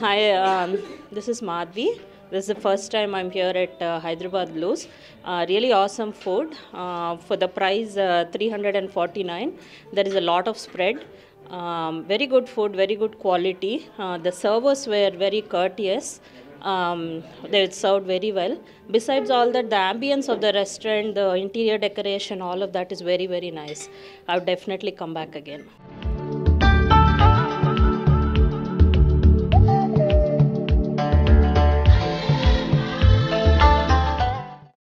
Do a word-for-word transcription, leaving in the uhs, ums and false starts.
Hi, um, this is Madhvi. This is the first time I'm here at uh, Hyderabad Blues. Uh, really awesome food. Uh, for the price uh, three hundred forty-nine, there is a lot of spread. Um, very good food, very good quality. Uh, the servers were very courteous. Um, they served very well. Besides all that, the ambience of the restaurant, the interior decoration, all of that is very, very nice. I'll definitely come back again.